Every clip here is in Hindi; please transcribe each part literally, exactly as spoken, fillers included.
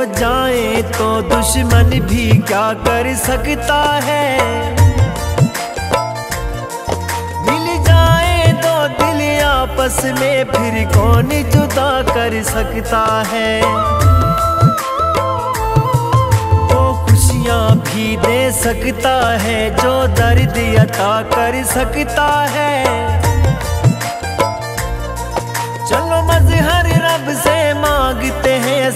हो जाए तो दुश्मन भी क्या कर सकता है। मिल जाए दो दिल आपस में फिर कौन जुदा कर सकता है। वो खुशियाँ भी दे सकता है जो दर्द अता कर सकता है।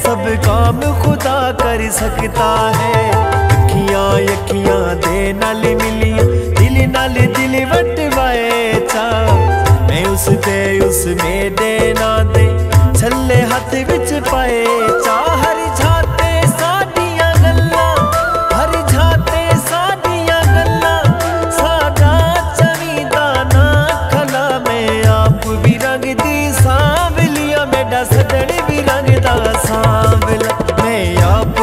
सब काम खुदा कर सकता है। अखियां अखियां दे नाल मिलियां दिल नाल दिल वटवाए चा मैं उस दे उस में दे ना दे छल्ले हाथ विच पाए चा। हर जाते साडियां गल्ला हर जाते साडियां गल्ला सादा चवीदा ना खला मैं आप भी रंग दी सांवलिया मेरा सदन भी रंगदा सा। मैं आप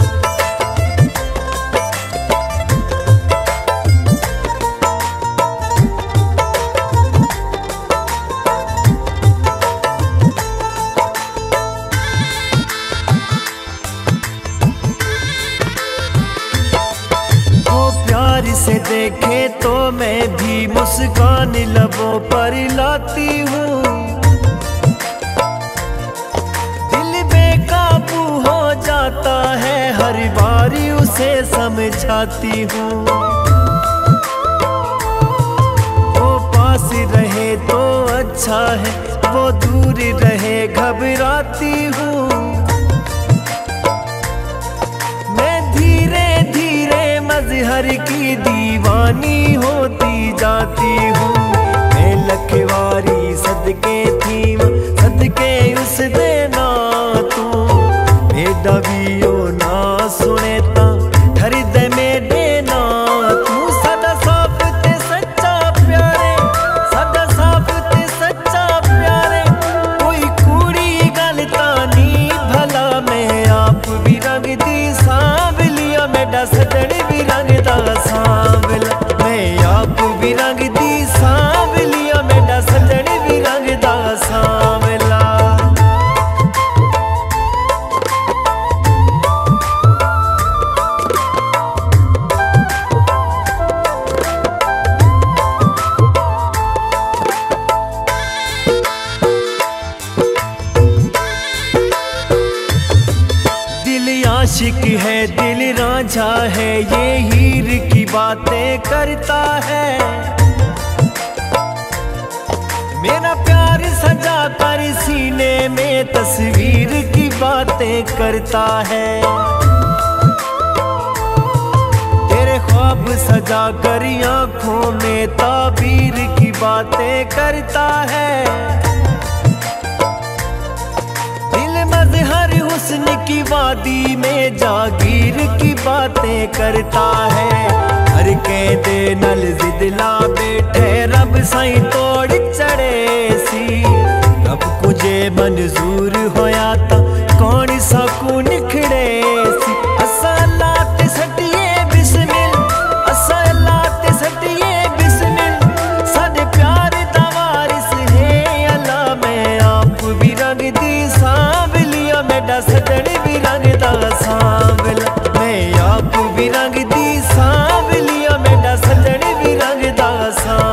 भी रंगदी सांवलिया मेरा सजन भी रंगदा सांवला। वो प्यार से देखे तो मैं भी मुस्कान लबों पर लाती हूँ। दिल बेकाबू हो जाता है हर बारी उसे समझाती हूँ। वो पास रहे तो अच्छा है वो दूर रहे घबराती हूँ। मैं धीरे धीरे मजहर की दीवानी होती जाती हूँ। मैं लखवारी सदके थी सदके उस देना तू मेरा भी ओ ना सुने ता हृदय आशिक है दिल रांझा है ये हीर की बातें करता है। मेरा प्यार सजा कर सीने में तस्वीर की बातें करता है। तेरे ख्वाब सजा कर आँखों में ताबीर की बातें करता है। हर हुस्न की वादी में जागीर की बातें करता है। हर कैदे नल जिदला बैठे रब साई तोड़ चढ़े सी रब कुझे मंजूर होया ता कौन सकून खिड़े सी। असलात सटिए बिस्मिल असलात सटिए बिस्मिल साडे प्यार दा वारिस है अल्लाह। मैं आप भी रंग दी सजन भी रंगदा सांवला। मैं आप भी रंगदी सांवलिया मेरा सजन भी रंगदा सांवला।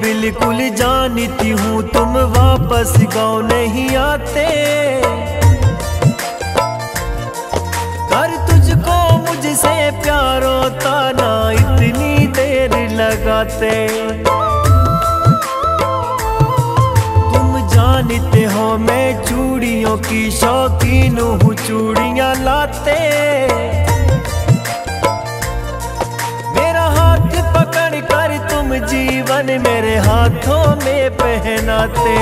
बिल्कुल जानती हूँ तुम वापस गाँव नहीं आते। कर तुझको मुझसे प्यार होता ना इतनी देर लगाते। तुम जानते हो मैं चूड़ियों की शौकीन हूँ चूड़ियाँ लाते। जीवन मेरे हाथों में पहनाते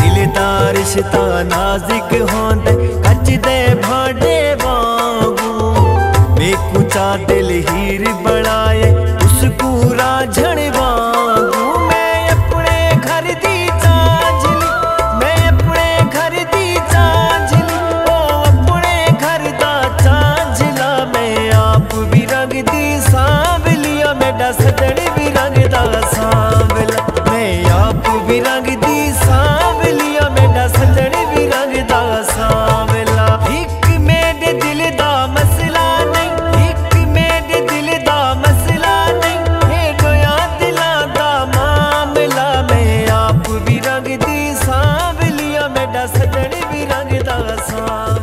दिलदार रिश्ता नाजिक होंदे कच दे भांडे वांगू मैं कुचा दिल हीर बनाए। सावलिया में डसदड़ भी रंगदासा।